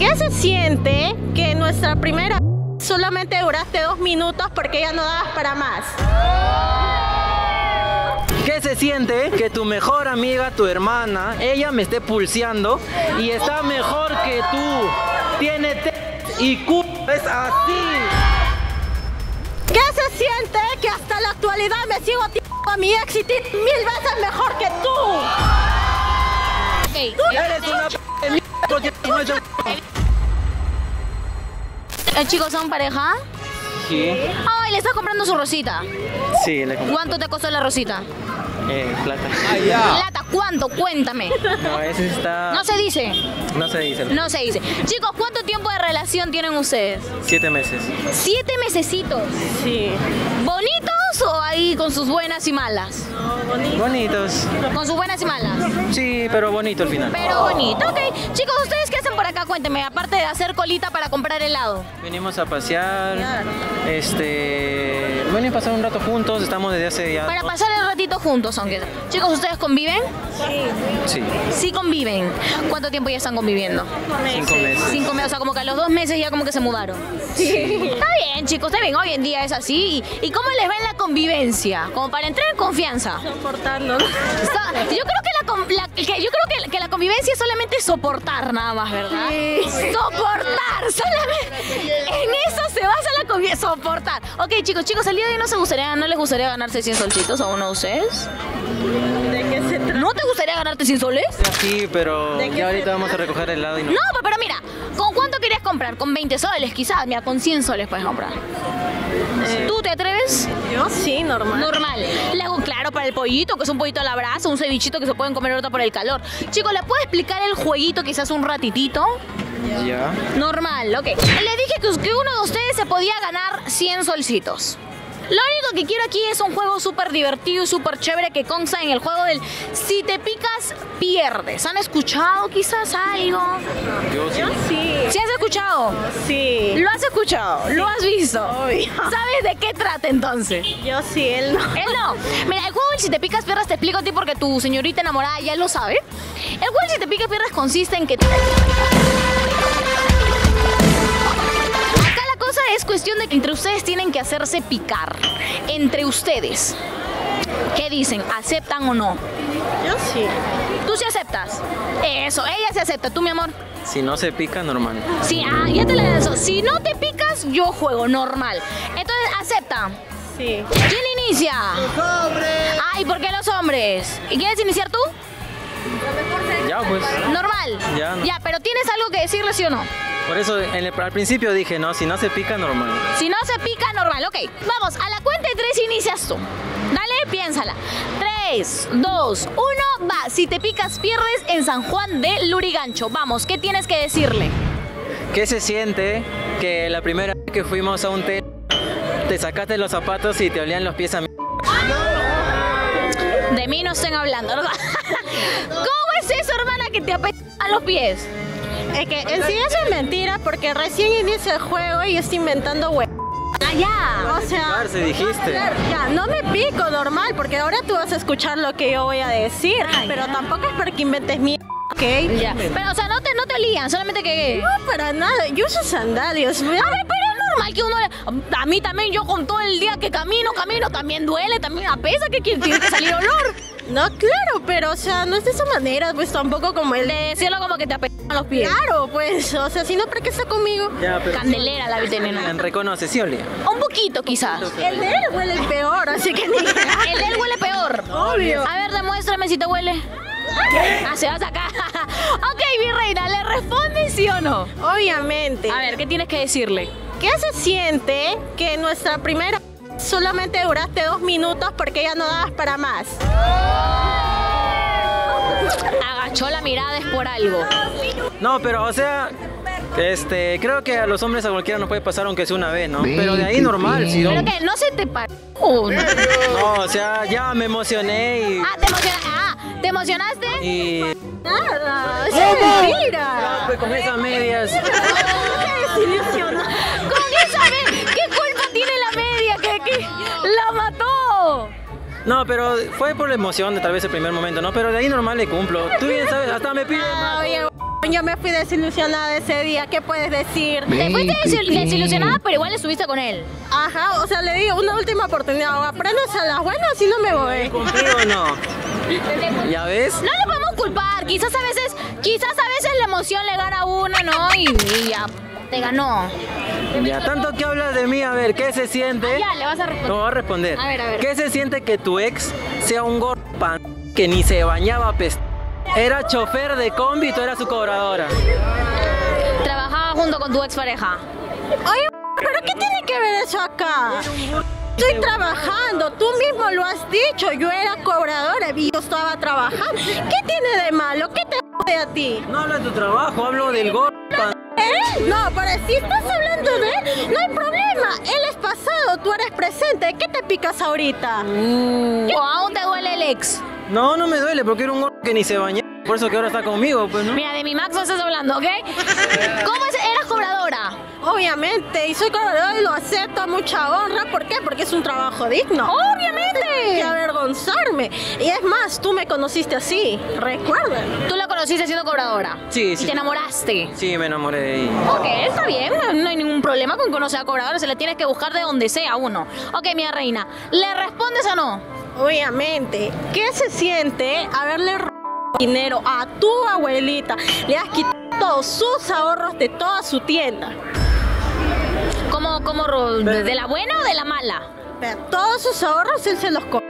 ¿Qué se siente que nuestra primera solamente duraste 2 minutos porque ya no dabas para más? ¿Qué se siente que tu mejor amiga, tu hermana, ella me esté pulseando y está mejor que tú? Tiene IQ, es así. ¿Qué se siente que hasta la actualidad me sigo a mi ex y 1000 veces mejor que tú? Okay. ¿Tú eres una p porque no es yo? ¿Chicos son pareja? Sí. Ay, le estás comprando su rosita. Sí, le compré. ¿Cuánto te costó la rosita? Plata. Ay, ya. Plata, ¿cuánto? Cuéntame. No, eso está... No se dice. No se dice. No se dice. Chicos, ¿cuánto tiempo de relación tienen ustedes? 7 meses. 7 mesecitos. Sí. ¿Bonitos o ahí con sus buenas y malas? No, bonitos. Bonitos. ¿Con sus buenas y malas? Sí, pero bonito al final. Pero bonito, ok. Chicos, ¿ustedes qué hacen por acá? Cuéntenme, aparte de hacer colita para comprar helado. Venimos a pasear, venimos a pasar un rato juntos, estamos desde hace ya... Para pasar el ratito juntos, aunque... Chicos, ¿ustedes conviven? Sí. Sí. Sí conviven. ¿Cuánto tiempo ya están conviviendo? 5 meses. 5 meses. 5 meses, o sea, como que a los 2 meses ya como que se mudaron. Sí. Está bien, chicos, está bien, hoy en día es así. ¿Y cómo les va en la convivencia? Como para entrar en confianza. Soportándonos. Yo creo que la convivencia es solamente soportar nada más, ¿verdad? Sí. Soportar, solamente en eso se basa la convivencia, soportar. Ok, chicos, el día de hoy no les gustaría ganarse 100 solcitos a uno de ustedes. ¿De qué se trata? ¿No te gustaría ganarte 100 soles? Sí, pero ya ahorita vamos a recoger el helado y no. No, pero mira, ¿con cuánto querías comprar? Con 20 soles quizás, mira, con 100 soles puedes comprar. ¿Tú te atreves? Yo sí, normal. Normal. Le hago claro para el pollito, que es un pollito a la brasa, un cevichito que se pueden comer ahorita por el calor. Chicos, ¿le puedo explicar el jueguito quizás un ratitito? Ya. Yeah. Normal, ok. Le dije que uno de ustedes se podía ganar 100 solcitos. Lo único que quiero aquí es un juego súper divertido y súper chévere que consta en el juego del si te picas, pierdes. ¿Han escuchado quizás algo? Yo sí. ¿Sí has escuchado? Sí. ¿Lo has escuchado? Sí. ¿Lo has visto? Obvio. ¿Sabes de qué trata entonces? Yo sí, él no. Él no. Mira, el juego del si te picas, pierdes te explico a ti porque tu señorita enamorada ya lo sabe. El juego del si te picas, pierdes consiste en que... Es cuestión de que entre ustedes tienen que hacerse picar. Entre ustedes. ¿Qué dicen? ¿Aceptan o no? Yo sí. ¿Tú sí aceptas? Eso, ella se acepta. ¿Tú, mi amor? Si no se pica, normal. Sí, ya te la lanzo. Si no te picas, yo juego normal. Entonces, ¿acepta? Sí. ¿Quién inicia? Los hombres. Ay, ¿por qué los hombres? ¿Y quieres iniciar tú? Ya, pues. Normal. Ya, no. Ya, pero ¿tienes algo que decirle, sí o no? Por eso al principio dije, no, si no se pica, normal. Si no se pica, normal, ok. Vamos, a la cuenta de 3 inicias tú. Dale, piénsala. 3, 2, 1, va. Si te picas, pierdes en San Juan de Lurigancho. Vamos, ¿qué tienes que decirle? ¿Qué se siente que la primera vez que fuimos a un té, te sacaste los zapatos y te olían los pies a mí? De mí no estén hablando, ¿verdad? ¿Cómo es eso, hermana, que te apestan los pies? Es que en sí eso es mentira porque recién inicia el juego y está inventando huevos. Ya, o sea, dijiste. Ya, no me pico normal porque ahora tú vas a escuchar lo que yo voy a decir, pero tampoco es para que inventes mierda, ¿ok? Ya. Pero o sea, no te lían, solamente que no para nada, yo uso sandalias. A ver, pero es normal que uno a mí también yo con todo el día que camino también duele, también apesa que tiene que salir olor. No, claro, pero o sea, no es de esa manera, pues tampoco como el de decirlo como que te apestan los pies. Claro, pues, o sea, si no, ¿para qué está conmigo? Ya, Candelera sí. La vitamina. Reconoce, sí olía. Un poquito quizás. El de él huele peor, así que ni... El de él huele peor. Obvio. A ver, demuéstrame si te huele. Ah, se va a sacar. Ok, mi reina, ¿le respondes sí o no? Obviamente. A ver, ¿qué tienes que decirle? ¿Qué se siente que nuestra primera... solamente duraste 2 minutos porque ya no dabas para más? Agachó la mirada, es por algo. No, pero o sea, creo que a los hombres a cualquiera nos puede pasar aunque sea una vez, ¿no? Pero de ahí normal. Si no... Pero que no se te paró. No, o sea, ya me emocioné y... Ah, ¿te emocionaste? Y... Nada, eso es mentira. Pues con esas medias. ¡Qué desilusionado! Con esas medias. ¿Qué culpa tiene la media? ¿Qué? ¡La mató! No, pero fue por la emoción de tal vez el primer momento, ¿no? Pero de ahí normal le cumplo. Tú bien sabes, hasta me pide más. Yo me fui desilusionada ese día, ¿qué puedes decir? Te fuiste desilusionada, pero igual estuviste con él. Ajá, o sea, le di una última oportunidad, o aprendes a las buenas si no me voy. ¿Contigo o no? ¿Ya ves? No le podemos culpar, quizás a veces la emoción le gana a uno, ¿no? Y ya, te ganó. Ya, tanto que hablas de mí, a ver, ¿qué se siente? Ah, ya, le vas a responder. No, voy a responder. A ver. ¿Qué se siente que tu ex sea un gordo pan que ni se bañaba peste? Era chofer de combi y tú eras su cobradora. Trabajaba junto con tu expareja. Oye, ¿pero qué tiene que ver eso acá? Estoy trabajando, tú mismo lo has dicho. Yo era cobradora y yo estaba trabajando. ¿Qué tiene de malo? ¿Qué te jode a ti? No hablo de tu trabajo, hablo del gordo. ¿Eh? No, pero si estás hablando de él, no hay problema. Él es pasado, tú eres presente. ¿Qué te picas ahorita? ¿O aún te duele el ex? No, no me duele porque era un gordo que ni se bañaba. Por eso que ahora está conmigo, pues, ¿no? Mira, de mi Max no estás hablando, ¿ok? ¿Cómo es? ¿Eras cobradora? Obviamente, y soy cobradora y lo acepto a mucha honra. ¿Por qué? Porque es un trabajo digno. ¡Obviamente! No tengo que avergonzarme. Y es más, tú me conociste así, recuerda. ¿Tú la conociste siendo cobradora? Sí, sí. ¿Y te enamoraste? Sí, me enamoré de ella. Ok, está bien, no hay ningún problema con conocer a cobradora. Se la tienes que buscar de donde sea uno. Ok, mira, reina, ¿le respondes o no? Obviamente. ¿Qué se siente haberle robado dinero a tu abuelita? Le has quitado sus ahorros de toda su tienda. ¿Cómo de la buena o de la mala? Pero todos sus ahorros él se los comió.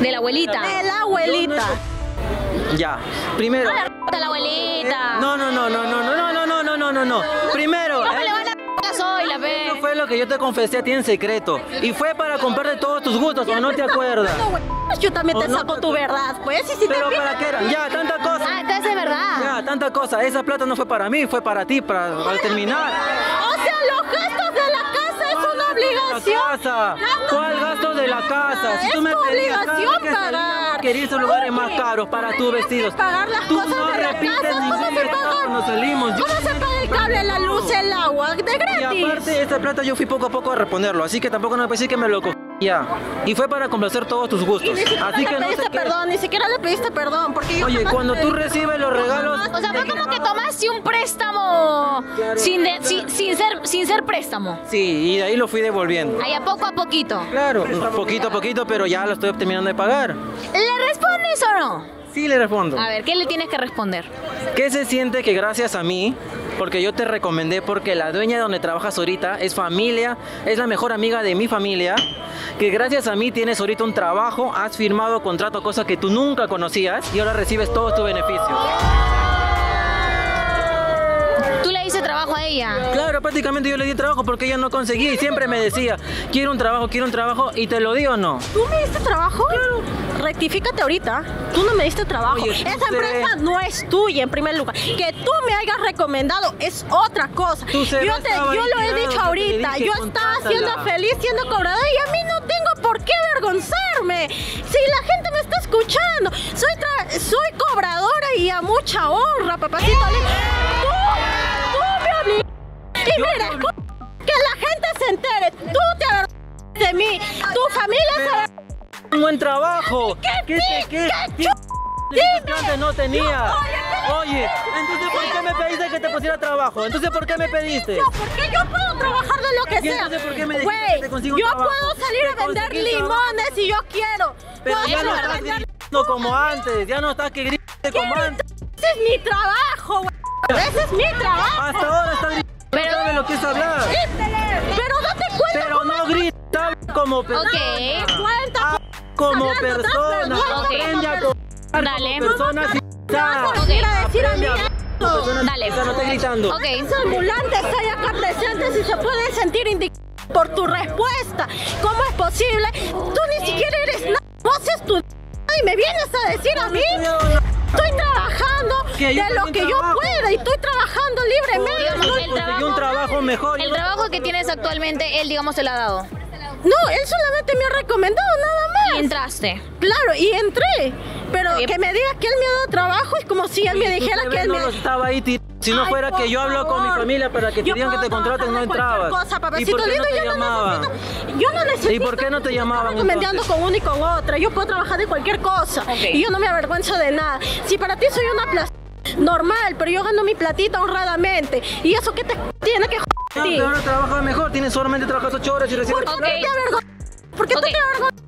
¿De la abuelita? De la abuelita. Ya, primero. No le robó a la abuelita. No. Primero. Eso fue lo que yo te confesé a ti en secreto. Y fue para comprarte todos tus gustos, ¿o no te acuerdas? Yo también te saco tu verdad, pues. Pero para qué era, ya, tanta cosa. Ah, entonces es verdad. Ya, tanta cosa. Esa plata no fue para mí, fue para ti, para terminar. O sea, los gastos de la casa es una obligación. ¿Cuál gasto de la casa? Si tú me pedías cada vez que salíamos, querías lugares más caros para tus vestidos. Tú no repites ningún gasto cuando salimos. ¿Cómo se paga el cable, la luz, el agua? De gratis. Y aparte, esta plata yo fui poco a poco a reponerlo, así que tampoco me parece que me lo cogí. Ya, y fue para complacer todos tus gustos. Así que no pediste perdón, ni siquiera le pediste perdón. Porque oye, cuando tú recibes los regalos. O sea, fue como que tomaste un préstamo sin ser préstamo. Sí, y de ahí lo fui devolviendo. Ahí poco a poquito. Claro, poquito a poquito, pero ya lo estoy terminando de pagar. ¿Le respondes o no? Sí, le respondo. A ver, ¿qué le tienes que responder? ¿Qué se siente que gracias a mí? Porque yo te recomendé, porque la dueña de donde trabajas ahorita es familia, es la mejor amiga de mi familia, que gracias a mí tienes ahorita un trabajo, has firmado contrato, cosas que tú nunca conocías, y ahora recibes todos tus beneficios. ¿Tú le diste trabajo a ella? Claro, prácticamente yo le di trabajo porque ella no conseguía y siempre me decía, quiero un trabajo, y te lo di o no. ¿Tú me diste trabajo? Claro. Rectifícate ahorita, tú no me diste trabajo. Oye, esa empresa no es tuya en primer lugar. Que tú me hayas recomendado es otra cosa. Yo lo he dicho ahorita, yo estaba siendo feliz siendo cobradora y a mí no tengo por qué avergonzarme. Si la gente me está escuchando, soy cobradora y a mucha honra, papacito. Tú me obligas. Y mira, que la gente se entere, tú te avergonzaste de mí, tu familia se avergonzó. Un buen trabajo. ¿Qué no tenía? Oye, entonces ¿por qué me pediste que te pusiera trabajo? Entonces ¿por qué me pediste? Porque yo puedo trabajar de lo que sea. Entonces ¿por qué me dijiste que te consigo un trabajo? Yo puedo salir a vender limones si yo quiero. Pero ya no estás gritando como antes, ya no estás que grites como antes. Ese es mi trabajo, güey. Ese es mi trabajo. Hasta ahora estás gritando. Pero no lo quieres hablar. Pero date cuenta. Pero no grites como persona. Ok. Cuenta como persona, aprende a personas no te gritando. Okay. Los ambulantes hay acá presentes y se pueden sentir indignados por tu respuesta. ¿Cómo es posible? Tú ni siquiera eres nada. Vos estudiaste y me vienes a decir a mí. Estoy trabajando de lo que yo pueda y estoy trabajando libremente. Conseguí un trabajo mejor. El trabajo que tienes actualmente, él, digamos, se lo ha dado. No, él solamente me ha recomendado, nada más. Y entraste. Claro, y entré. Pero que me digas que él me ha dado trabajo es como si él me dijera que él no estaba ahí. Si no fuera que yo hablo con mi familia para que te digan que te contraten, no entrabas. ¿Y por qué no te llamaban? Yo no necesito. ¿Y por qué no te llamaban? Recomendando con una y con otra. Yo puedo trabajar de cualquier cosa. Y yo no me avergüenzo de nada. Si para ti soy una plaza, normal, pero yo gano mi platita honradamente. ¿Y eso qué te tiene que joder? Ahora trabajas mejor, tienes solamente trabajas 8 horas y recién... ¿Por qué te avergüenzas? ¿Por qué tú te avergüenzas?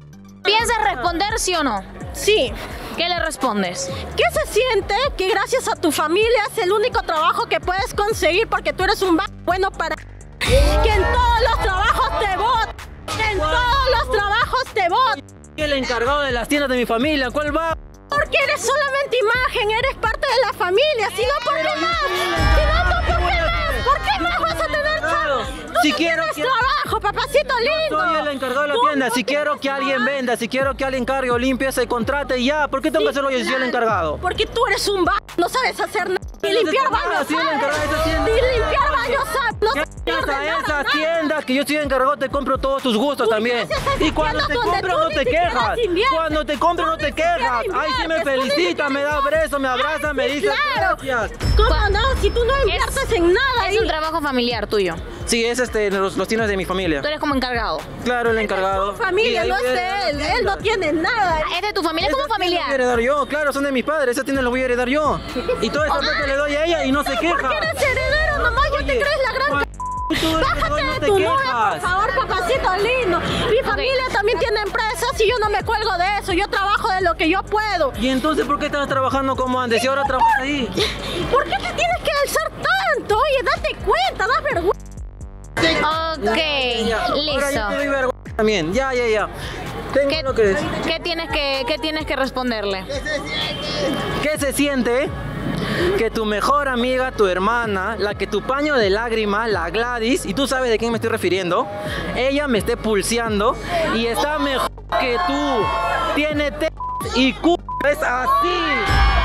¿Piensas responder sí o no? Sí. ¿Qué le respondes? ¿Qué se siente que gracias a tu familia es el único trabajo que puedes conseguir porque tú eres un bueno para... Que en todos los trabajos te votan. En todos los trabajos te votan. El encargado de las tiendas de mi familia, ¿cuál va? Porque eres solamente imagen, eres parte de la familia, si no, ¿por qué más? Si no, ¿tú por qué más? ¿Por qué más vas a tener trabajo? Si quiero trabajo, papacito lindo. Soy el encargado de la tienda, si quiero que alguien venda, si quiero que alguien cargue o limpie, se contrate y ya, ¿por qué tengo que hacerlo yo si soy el encargado? Porque tú eres un vago, no sabes hacer nada. Ni limpiar baños, esas tiendas que yo estoy encargado te compro todos tus gustos también. Y cuando te compro no te quejas. Cuando te compro no te quejas. Ahí sí me felicita, me da abrazo, me abraza, me dice gracias. ¿Cómo no? Si tú no inviertes en nada. Es un trabajo familiar tuyo. Sí, es los tiendas de mi familia. Tú eres como encargado. Claro, el encargado. Es tu familia, no es de él. Él no tiene nada. Es de tu familia como familiar. Voy a heredar yo, claro, son de mis padres. Esa tienda la voy a heredar yo. Y todo eso le doy a ella y no se queja. ¿Por qué eres heredero nomás? ¿Ya te crees la gran c***? Bájate de tu nube, por favor, papacito lindo. Mi familia también tiene empresas y yo no me cuelgo de eso. Yo trabajo de lo que yo puedo. ¿Y entonces por qué estás trabajando como antes? ¿Y ahora trabajas ahí? ¿Por qué te tienes que alzar tanto? Oye, date cuenta, das vergüenza. Ok, listo. Ahora yo te doy vergüenza también. Ya. ¿Qué tienes que responderle? ¿Qué se siente? Que tu mejor amiga, tu hermana, la que tu paño de lágrimas, la Gladys, y tú sabes de quién me estoy refiriendo, ella me esté pulseando y está mejor que tú. Tiene t y c, es así.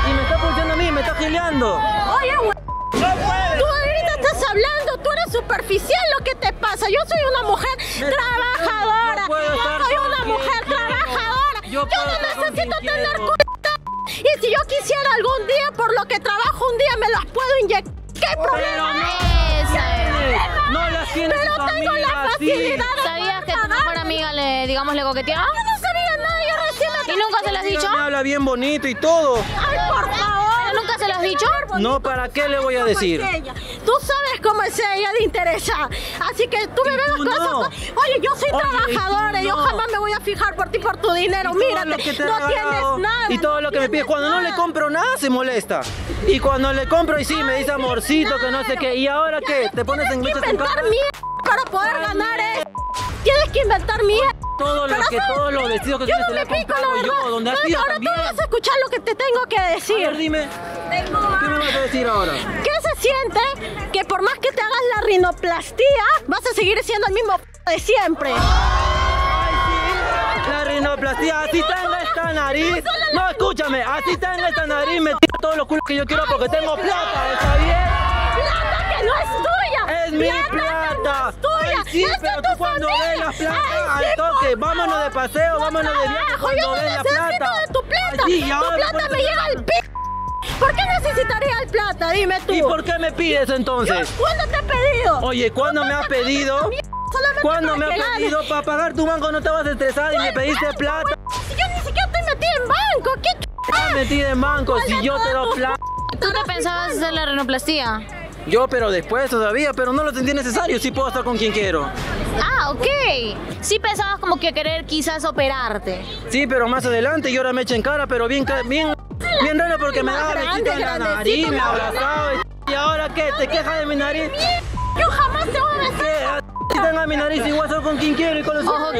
Y me está pulseando a mí, me está gileando. Oye, güey, tú ahorita estás hablando, tú eres superficial, lo que te pasa. Yo soy una mujer trabajadora. Yo no necesito tener c. Y si yo quisiera algún día, por lo que trabajo un día, me las puedo inyectar. ¿Qué problema es? No las tienes. Pero tengo la facilidad. ¿Sabías que tu mejor amiga le coqueteaba? Yo no sabía nada, yo recién me coqueteaba. ¿Y nunca se las has dicho? Me habla bien bonito y todo. Ay, por favor. ¿Pero nunca se las has dicho? No, ¿para qué le voy a decir? Tú sabes cómo es ella de interesada. Así que tú me ves las cosas. Oye, yo soy trabajadora, yo jamás me voy a fijar por ti, por tu dinero. Mírate, no tienes nada. Y todo lo que me pides, cuando no le compro nada se molesta. Y cuando le compro y sí, me dice amorcito, que no sé qué. ¿Y ahora qué? ¿Te pones en glitches en casa? Tienes que inventar mierda para poder ganar eso. Tienes que inventar mierda. Todos los vestidos que tienes te los he comprado yo, donde has ido también. Ahora tú vas a escuchar lo que te tengo que decir. A ver, dime. ¿Qué me vas a decir ahora? ¿Qué se siente que por más que te hagas la rinoplastía, vas a seguir siendo el mismo p*** de siempre? Ay, sí. La rinoplastía, así tengo esta nariz. No, escúchame, así tengo esta nariz, me tiro todos los culos que yo quiero porque tengo plata, ¿está bien? ¡Plata que no es tuya! ¡Es mi plata! ¡Es tuya! Ay, sí, ¡es pero tú cuando ves la plata, ay, al toque! Sí, ¡vámonos de paseo, vámonos de viaje cuando ves la plata! ¡Yo no necesito de tu plata! Ay, sí, ¡tu plata me llega al p***! ¿Por qué necesitaría el plata? Dime tú. ¿Y por qué me pides entonces? ¿Cuándo te he pedido? Oye, ¿cuándo me has pedido? ¿Cuándo me has pedido? Para pagar tu banco no estabas estresada y me pediste plata. Si yo ni siquiera te metí en banco, ¿qué me metí en banco si yo te doy plata? ¿Tú te pensabas hacer la rinoplastía? Yo, pero después todavía, pero no lo sentí necesario, sí puedo estar con quien quiero. Ah, ok. Sí pensabas como que querer quizás operarte. Sí, pero más adelante y ahora me echa en cara, pero bien raro porque me daba besito en la nariz, me abrazaba y ahora ¿qué? ¿Te quejas de mi nariz? Yo jamás te voy a besar. Si tengo mi nariz y voy a estar con quien quiero y con los ojos.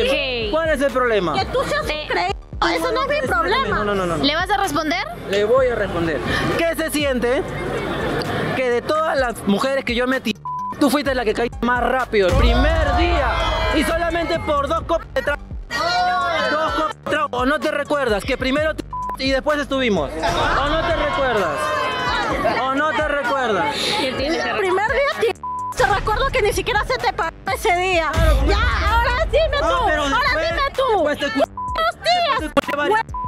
¿Cuál es el problema? Que tú seas creído. Eso no es mi problema. No. ¿Le vas a responder? Le voy a responder. ¿Qué se siente? Que de todas las mujeres que yo metí, tú fuiste la que caí más rápido el primer día y solamente por 2 copas de trago. Dos copas de trago. ¿O no te recuerdas que primero te y después estuvimos? ¿O no te recuerdas? ¿O no te recuerdas? El primer día te recuerdo que ni siquiera se te pagó ese día. Ya, ahora dime tú. Ahora dime tú.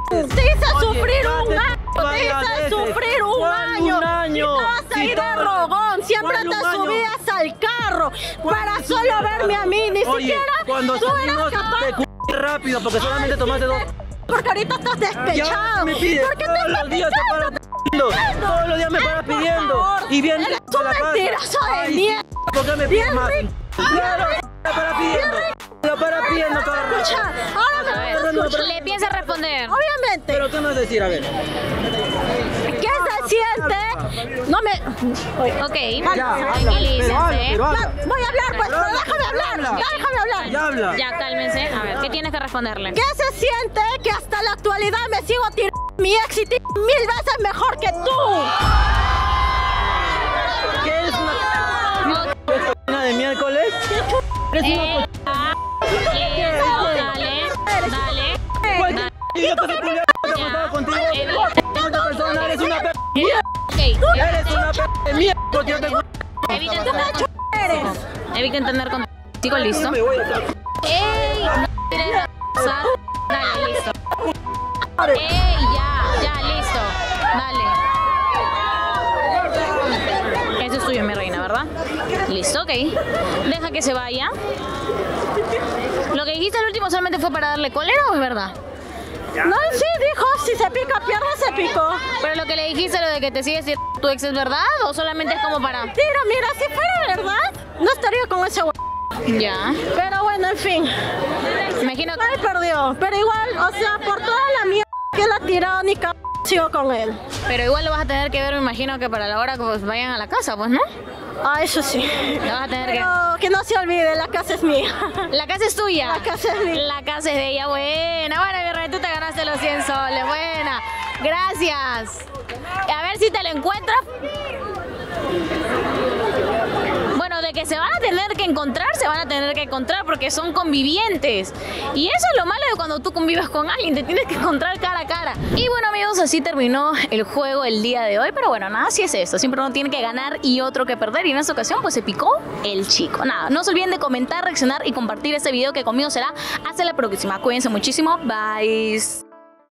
Te hice sufrir un año, te hice sufrir un año. Te vas a ir a rogón, siempre te subías al carro para solo verme a mí, ni siquiera cuando tú eras capaz. Te rápido porque solamente tomaste 2. Porque ahorita estás despechado. ¿Por qué te estás despechando? pidiendo. Todos los días me para pidiendo. Y bien rico de la casa. Mentiroso de mierda. ¿Por qué me pides más? Claro, la para pidiendo. La para pidiendo cada rato. Escucha, ahora le piensa responder. Obviamente. ¿Pero qué me vas a decir? A ver. ¿Qué se siente? No me... Ok, tranquilícese. Voy a hablar, pues, pero déjame hablar. Ya, cálmense. A ver, ¿qué tienes que responderle? ¿Qué se siente que hasta la actualidad me sigo tirando mi éxito 1000 veces mejor que tú? ¿Qué es una cochina de miércoles? ¿Qué es una cochina? Dale. Eres una p*** de mierda. Eres una p*** de mierda. Evita entender con chico, listo. Ey, no quieres pasar. Dale, listo. Ey, ya, listo. Dale. Eso es tuyo, mi reina, ¿verdad? Listo, ok. Deja que se vaya. Lo que dijiste al último solamente fue para darle cólera, ¿o es verdad? No, sí, dijo, si se pica pierna, se picó. Pero lo que le dijiste, lo de que te sigues tirando tu ex, ¿es verdad? ¿O solamente es como para...? Tiro, mira, si fuera verdad, no estaría con ese güey. Ya. Pero bueno, en fin. Imagino que... Él perdió, pero igual, o sea, por toda la mierda que la tiró, ni c***** sigo con él. Pero igual lo vas a tener que ver, me imagino que para la hora que pues, vayan a la casa, pues, ¿no? Ah, eso sí. Lo vas a tener que no se olvide, la casa es mía. La casa es tuya. La casa es mía. La casa es de ella, buena, mi rey, tú te ganaste los 100 soles, buena. Gracias. A ver si te lo encuentras. Bueno, de que se van a tener que encontrar, se van a tener que encontrar porque son convivientes. Y eso es lo malo de cuando tú convives con alguien, te tienes que encontrar cara a cara. Y bueno, amigos, así terminó el juego el día de hoy. Pero bueno, nada, así es esto. Siempre uno tiene que ganar y otro que perder. Y en esta ocasión, pues se picó el chico. Nada, no se olviden de comentar, reaccionar y compartir este video que conmigo será hasta la próxima. Cuídense muchísimo. Bye.